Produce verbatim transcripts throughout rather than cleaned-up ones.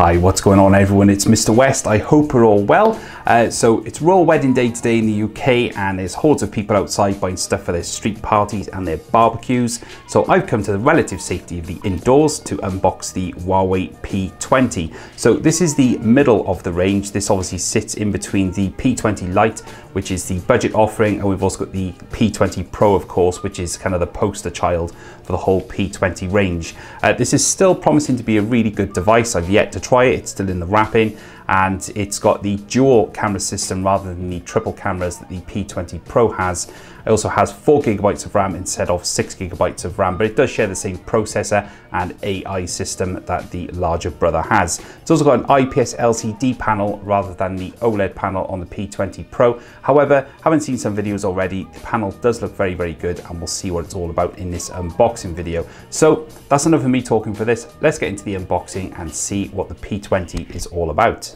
Hi, what's going on everyone? It's Mister West. I hope we're all well. Uh, so it's Royal Wedding Day today in the U K and there's hordes of people outside buying stuff for their street parties and their barbecues. So I've come to the relative safety of the indoors to unbox the Huawei P twenty. So this is the middle of the range. This obviously sits in between the P twenty Lite, which is the budget offering, and we've also got the P twenty Pro, of course, which is kind of the poster child for the whole P twenty range. Uh, this is still promising to be a really good device. I've yet to try it, it's still in the wrapping, and it's got the dual camera system rather than the triple cameras that the P twenty Pro has. It also has four gigabytes of RAM instead of six gigabytes of RAM, but it does share the same processor and A I system that the larger brother has. It's also got an I P S L C D panel rather than the OLED panel on the P twenty Pro. However, having seen some videos already, the panel does look very, very good, and we'll see what it's all about in this unboxing video. So that's enough of me talking for this. Let's get into the unboxing and see what the P twenty is all about.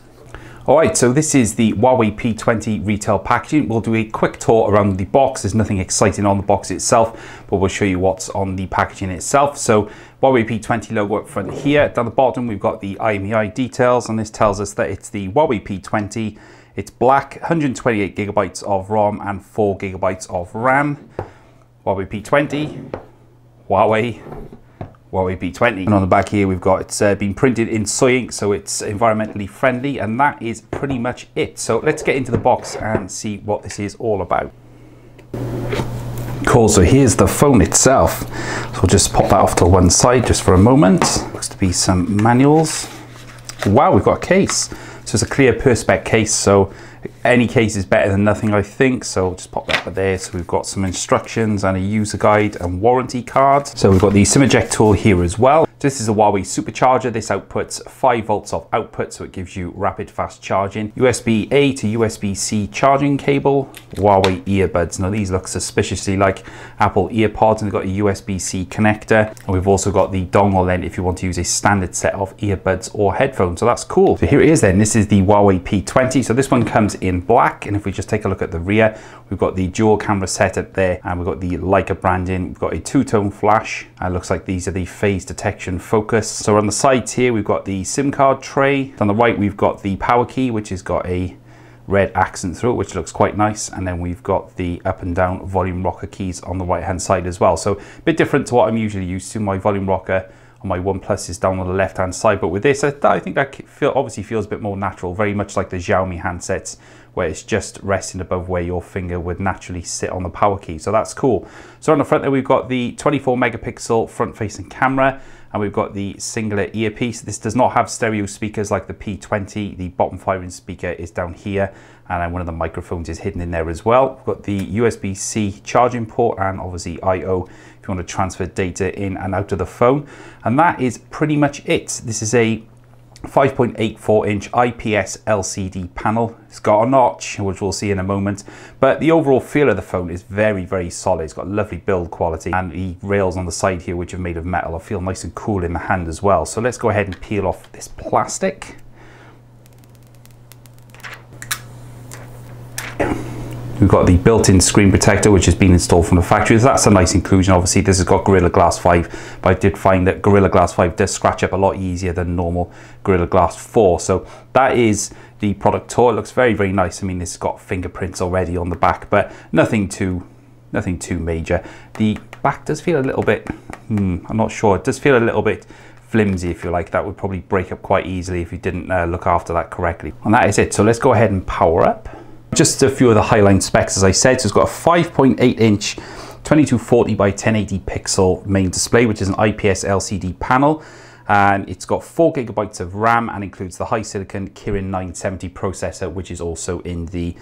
All right, so this is the Huawei P twenty retail packaging. We'll do a quick tour around the box. There's nothing exciting on the box itself, but we'll show you what's on the packaging itself. So Huawei P twenty logo up front here. Down the bottom, we've got the I M E I details, and this tells us that it's the Huawei P twenty. It's black, one hundred twenty-eight gigabytes of ROM and four gigabytes of RAM. Huawei P twenty, Huawei. Huawei P twenty. And on the back here, we've got it's uh, been printed in soy ink, so it's environmentally friendly, and that is pretty much it. So let's get into the box and see what this is all about. Cool, so here's the phone itself. So we'll just pop that off to one side just for a moment. Looks to be some manuals. Wow, we've got a case. So it's a clear Perspex case, so any case is better than nothing, I think. So just pop that up there. So we've got some instructions and a user guide and warranty card. So we've got the SIM eject tool here as well. This is a Huawei supercharger. This outputs five volts of output, so it gives you rapid fast charging. U S B A to U S B C charging cable. Huawei earbuds. Now these look suspiciously like Apple EarPods, and they've got a U S B C connector. And we've also got the dongle then if you want to use a standard set of earbuds or headphones. So that's cool. So here it is then. This is the Huawei P twenty. So this one comes in black, and if we just take a look at the rear, we've got the dual camera setup there, and we've got the Leica branding. We've got a two-tone flash, and it looks like these are the phase detection focus. So on the sides here, we've got the SIM card tray. On the right, we've got the power key, which has got a red accent through it, which looks quite nice, and then we've got the up and down volume rocker keys on the right hand side as well. So a bit different to what I'm usually used to. My volume rocker, my OnePlus, is down on the left hand side, but with this I, th I think that feel, obviously feels a bit more natural, very much like the Xiaomi handsets, where it's just resting above where your finger would naturally sit on the power key. So that's cool. So on the front there, we've got the twenty-four megapixel front facing camera, and we've got the singular earpiece. This does not have stereo speakers like the P twenty. The bottom firing speaker is down here, and then one of the microphones is hidden in there as well. We've got the U S B C charging port, and obviously I O if you want to transfer data in and out of the phone. And that is pretty much it. This is a five point eight four inch I P S L C D panel. It's got a notch, which we'll see in a moment, but the overall feel of the phone is very, very solid. It's got lovely build quality, and the rails on the side here, which are made of metal, feel nice and cool in the hand as well. So let's go ahead and peel off this plastic. We've got the built-in screen protector, which has been installed from the factory. So that's a nice inclusion. Obviously, this has got Gorilla Glass five, but I did find that Gorilla Glass five does scratch up a lot easier than normal Gorilla Glass four. So that is the product tour. It looks very, very nice. I mean, it's got fingerprints already on the back, but nothing too, nothing too major. The back does feel a little bit, hmm, I'm not sure. It does feel a little bit flimsy, if you like. That would probably break up quite easily if you didn't uh, look after that correctly. And that is it. So let's go ahead and power up. Just a few of the highline specs, as I said. So it's got a five point eight inch twenty-two forty by ten eighty pixel main display, which is an I P S L C D panel, and it's got four gigabytes of RAM and includes the high silicon Kirin nine seventy processor, which is also in the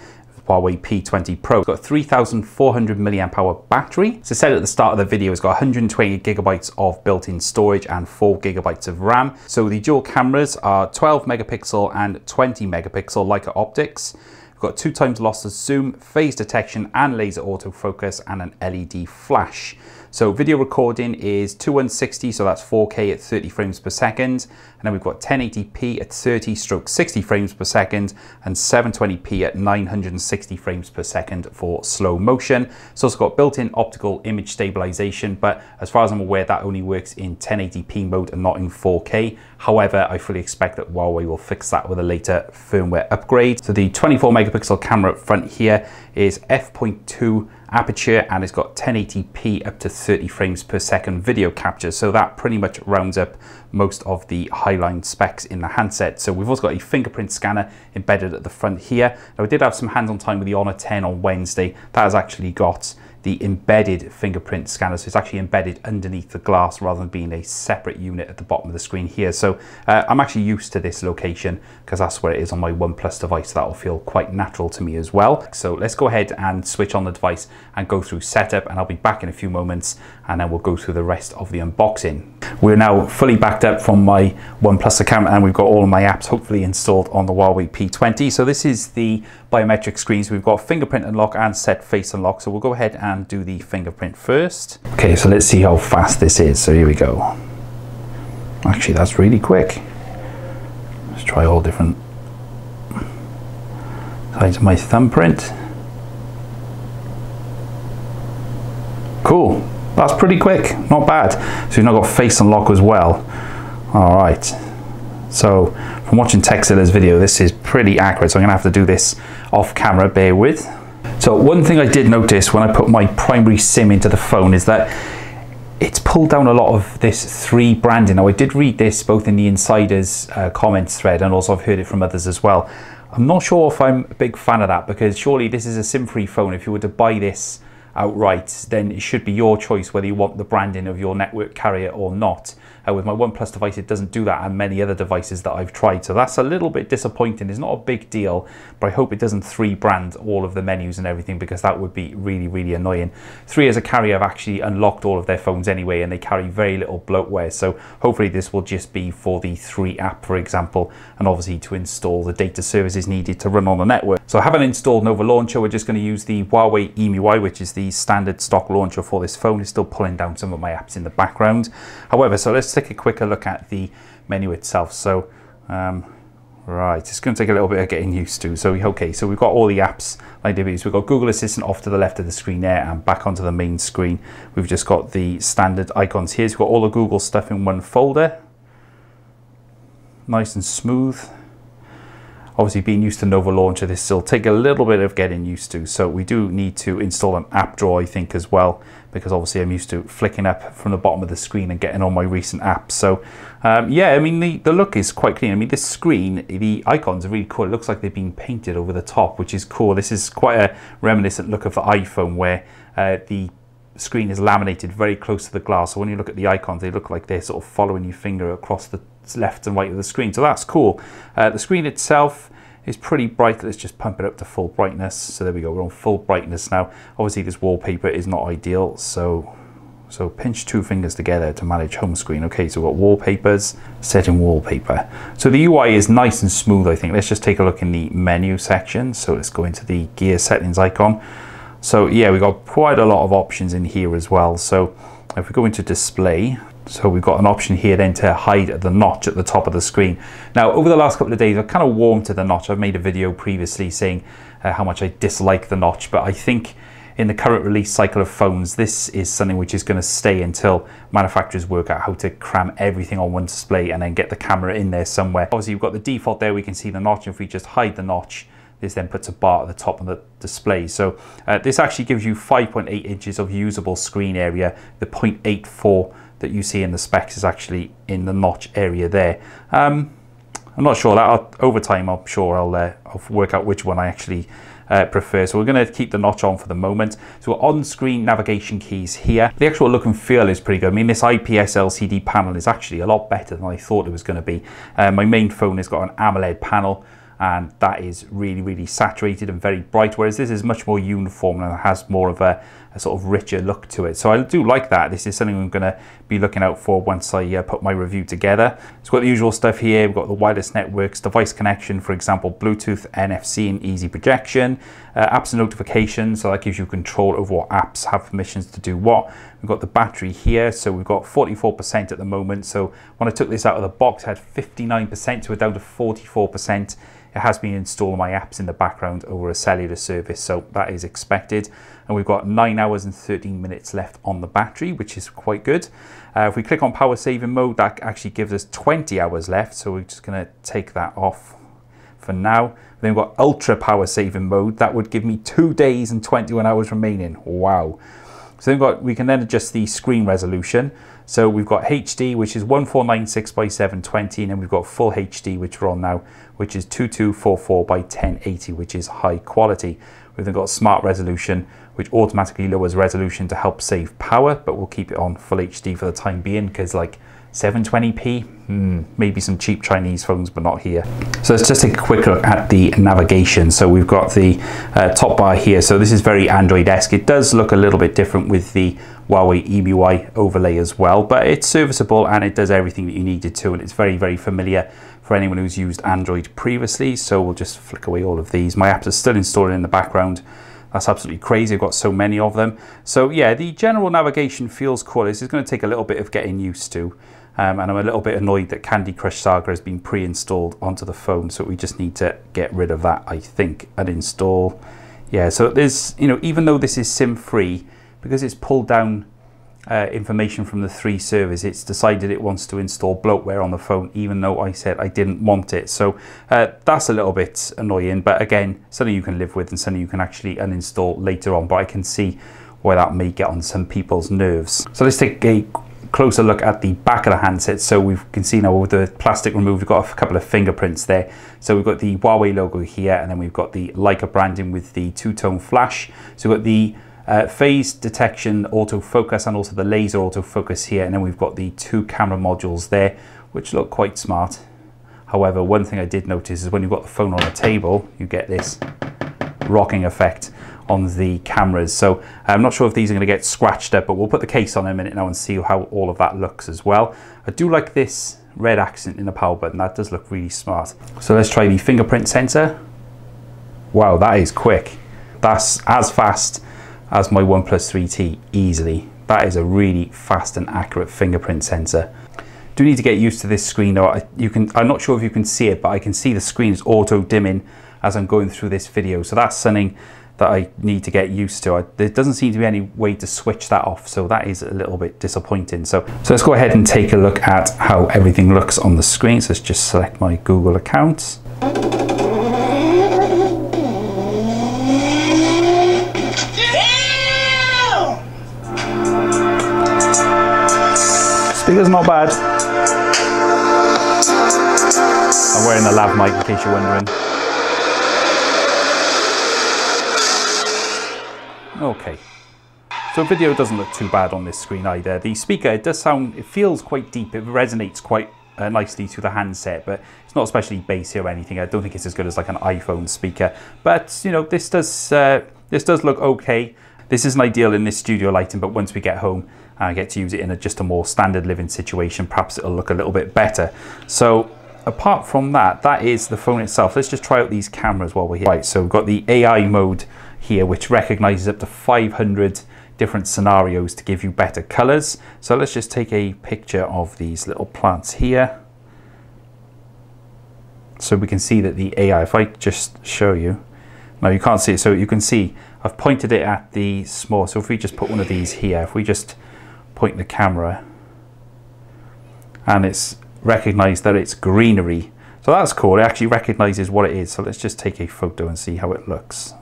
Huawei P twenty Pro. It's got a three thousand four hundred milliamp hour battery. As I said at the start of the video, it's got one hundred twenty gigabytes of built-in storage and four gigabytes of RAM. So the dual cameras are twelve megapixel and twenty megapixel Leica optics. got two times lossless zoom, phase detection and laser autofocus, and an L E D flash. So video recording is twenty-one sixty, so that's four K at thirty frames per second. And then we've got ten eighty p at thirty stroke sixty frames per second and seven twenty p at nine hundred sixty frames per second for slow motion. It's also got built-in optical image stabilization, but as far as I'm aware, that only works in ten eighty p mode and not in four K. However, I fully expect that Huawei will fix that with a later firmware upgrade. So the twenty-four megapixel camera up front here is f point two aperture, and it's got ten eighty p up to thirty frames per second video capture, so that pretty much rounds up most of the high-line specs in the handset. So we've also got a fingerprint scanner embedded at the front here. Now, I did have some hands-on time with the Honor ten on Wednesday. That has actually got the embedded fingerprint scanner, so it's actually embedded underneath the glass rather than being a separate unit at the bottom of the screen here. So uh, I'm actually used to this location because that's where it is on my OnePlus device, so that'll feel quite natural to me as well. So let's go ahead and switch on the device and go through setup, and I'll be back in a few moments and then we'll go through the rest of the unboxing. We're now fully backed up from my OnePlus account and we've got all of my apps hopefully installed on the Huawei P twenty. So this is the biometric screens. We've got fingerprint unlock and set face unlock, so we'll go ahead and And do the fingerprint first. Okay, so let's see how fast this is. So here we go. Actually, that's really quick. Let's try all different sides of my thumbprint. Cool, that's pretty quick, not bad. So you've now got face unlock as well. All right, so from watching Texilla's video, this is pretty accurate, so I'm gonna have to do this off camera, bear with. So one thing I did notice when I put my primary SIM into the phone is that it's pulled down a lot of this three branding. Now I did read this both in the insiders uh, comments thread, and also I've heard it from others as well. I'm not sure if I'm a big fan of that, because surely this is a SIM-free phone. If you were to buy this outright, then it should be your choice whether you want the branding of your network carrier or not. Uh, with my OnePlus device, it doesn't do that, and many other devices that I've tried, so that's a little bit disappointing. It's not a big deal, but I hope it doesn't three brand all of the menus and everything, because that would be really, really annoying. Three as a carrier have actually unlocked all of their phones anyway, and they carry very little bloatware, so hopefully this will just be for the three app, for example, and obviously to install the data services needed to run on the network. So I haven't installed Nova Launcher. We're just going to use the Huawei E M U I, which is the standard stock launcher for this phone. Is still pulling down some of my apps in the background, however. So let's take a quicker look at the menu itself. So um right, it's going to take a little bit of getting used to. So okay, so we've got all the apps like this. We've got Google Assistant off to the left of the screen there, and back onto the main screen we've just got the standard icons here. So we've got all the Google stuff in one folder, nice and smooth. Obviously, being used to Nova Launcher, this will take a little bit of getting used to. So we do need to install an app drawer, I think, as well, because obviously I'm used to flicking up from the bottom of the screen and getting all my recent apps. So um, yeah, I mean, the, the look is quite clean. I mean, this screen, the icons are really cool. It looks like they've been painted over the top, which is cool. This is quite a reminiscent look of the iPhone, where uh, the screen is laminated very close to the glass, so when you look at the icons, they look like they're sort of following your finger across the left and right of the screen, so that's cool. Uh, the screen itself is pretty bright. Let's just pump it up to full brightness. So there we go, we're on full brightness now. Obviously this wallpaper is not ideal, so so pinch two fingers together to manage home screen. Okay, so we've got wallpapers, setting wallpaper. So the U I is nice and smooth, I think. Let's just take a look in the menu section. So let's go into the gear settings icon. So yeah, we've got quite a lot of options in here as well. So if we go into display, so we've got an option here then to hide the notch at the top of the screen. Now, over the last couple of days, I've kind of warmed to the notch. I've made a video previously saying uh, how much I dislike the notch, but I think in the current release cycle of phones, this is something which is going to stay until manufacturers work out how to cram everything on one display and then get the camera in there somewhere. Obviously, you've got the default there. We can see the notch. If we just hide the notch, this then puts a bar at the top of the display. So uh, this actually gives you five point eight inches of usable screen area. The zero point eight four that you see in the specs is actually in the notch area there. Um, I'm not sure that I'll, over time, I'm sure I'll, uh, I'll work out which one I actually uh, prefer. So we're going to keep the notch on for the moment. So on-screen navigation keys here. The actual look and feel is pretty good. I mean, this I P S L C D panel is actually a lot better than I thought it was going to be. Uh, my main phone has got an AMOLED panel. and that is really, really saturated and very bright, whereas this is much more uniform and has more of a, a sort of richer look to it. So I do like that. This is something I'm going to be looking out for once I uh, put my review together. It's got the usual stuff here. We've got the wireless networks, device connection, for example, Bluetooth, N F C, and easy projection. Uh, apps and notifications, so that gives you control over what apps have permissions to do what. We've got the battery here, so we've got forty-four percent at the moment. So when I took this out of the box, I had fifty-nine percent, so we're down to forty-four percent. It has been installing my apps in the background over a cellular service, so that is expected. And we've got nine hours and thirteen minutes left on the battery, which is quite good. Uh, if we click on power saving mode, that actually gives us twenty hours left, so we're just going to take that off for now. Then we've got ultra power saving mode. That would give me two days and twenty-one hours remaining. Wow. So we've got, we can then adjust the screen resolution. So we've got H D, which is one four nine six by seven twenty, and then we've got full H D, which we're on now, which is twenty-two forty-four by ten eighty, which is high quality. We've then got smart resolution, which automatically lowers resolution to help save power, but we'll keep it on full H D for the time being, because like seven twenty p, hmm, maybe some cheap Chinese phones, but not here. So let's just take a quick look at the navigation. So we've got the uh, top bar here. So this is very Android-esque. It does look a little bit different with the Huawei E M U I overlay as well, but it's serviceable and it does everything that you needed to, and it's very, very familiar for anyone who's used Android previously. So we'll just flick away all of these. My apps are still installing in the background. That's absolutely crazy. I've got so many of them. So yeah, the general navigation feels cool. This is going to take a little bit of getting used to. Um, and I'm a little bit annoyed that Candy Crush Saga has been pre-installed onto the phone. So we just need to get rid of that, I think, and install. Yeah, so there's, you know, even though this is SIM-free, because it's pulled down Uh, information from the three servers, it's decided it wants to install bloatware on the phone, even though I said I didn't want it. So uh, that's a little bit annoying, but again, something you can live with and something you can actually uninstall later on, but I can see why that may get on some people's nerves. So let's take a closer look at the back of the handset. So we can see now with the plastic removed, we've got a couple of fingerprints there. So we've got the Huawei logo here, and then we've got the Leica branding with the two-tone flash. So we've got the Uh, phase detection autofocus and also the laser autofocus here, and then we've got the two camera modules there, which look quite smart. However, one thing I did notice is when you've got the phone on a table, you get this rocking effect on the cameras. So I'm not sure if these are going to get scratched up, but we'll put the case on in a minute now and see how all of that looks as well. I do like this red accent in the power button. That does look really smart. So let's try the fingerprint sensor. Wow, that is quick. That's as fast as my OnePlus three T easily. That is a really fast and accurate fingerprint sensor. Do need to get used to this screen though. You can, I'm not sure if you can see it, but I can see the screen is auto dimming as I'm going through this video. So that's something that I need to get used to. I, there doesn't seem to be any way to switch that off. So that is a little bit disappointing. So, so let's go ahead and take a look at how everything looks on the screen. So let's just select my Google account. Speaker's not bad. I'm wearing a lav mic in case you're wondering. Okay. So video doesn't look too bad on this screen either. The speaker, it does sound, it feels quite deep. It resonates quite uh, nicely to the handset, but it's not especially bassy or anything. I don't think it's as good as like an iPhone speaker. But, you know, this does, uh, this does look okay. This isn't ideal in this studio lighting, but once we get home, I get to use it in a, just a more standard living situation, perhaps it'll look a little bit better. So apart from that, that is the phone itself. Let's just try out these cameras while we're here. Right, so we've got the A I mode here, which recognizes up to five hundred different scenarios to give you better colors. So let's just take a picture of these little plants here. So we can see that the A I, if I just show you, now you can't see it, so you can see I've pointed it at the small, so if we just put one of these here, if we just point the camera, and it's recognized that it's greenery. So that's cool, it actually recognizes what it is. So let's just take a photo and see how it looks.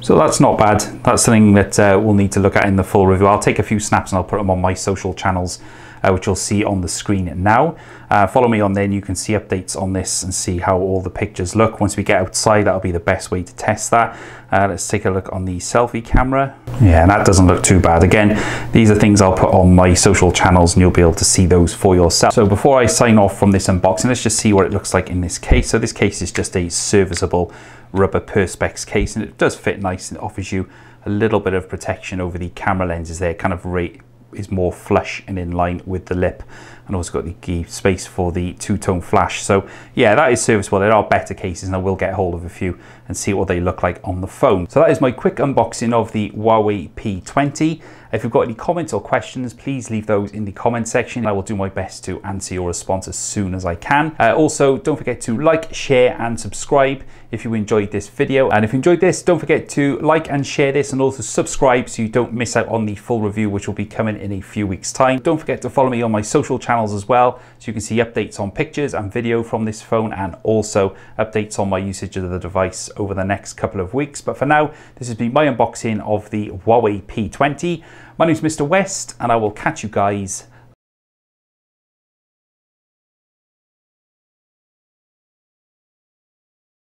So that's not bad. That's something that uh, we'll need to look at in the full review. I'll take a few snaps and I'll put them on my social channels uh, which you'll see on the screen now. Uh, follow me on then, you can see updates on this and see how all the pictures look. Once we get outside, that'll be the best way to test that. Uh, let's take a look on the selfie camera. Yeah, and that doesn't look too bad. Again, these are things I'll put on my social channels and you'll be able to see those for yourself. So before I sign off from this unboxing, let's just see what it looks like in this case. So this case is just a serviceable rubber perspex case, and it does fit nice and offers you a little bit of protection over the camera lenses there. Kind of rate is more flush and in line with the lip, and also got the key space for the two-tone flash. So yeah, that is serviceable. There are better cases and I will get hold of a few and see what they look like on the phone. So that is my quick unboxing of the Huawei P twenty. If you've got any comments or questions, please leave those in the comment section. I will do my best to answer your response as soon as I can. Uh, also, don't forget to like, share and subscribe if you enjoyed this video. And if you enjoyed this, don't forget to like and share this, and also subscribe so you don't miss out on the full review, which will be coming in a few weeks' time. Don't forget to follow me on my social channels as well, so you can see updates on pictures and video from this phone, and also updates on my usage of the device over the next couple of weeks. But for now, this has been my unboxing of the Huawei P twenty. My name is Mister West, and I will catch you guys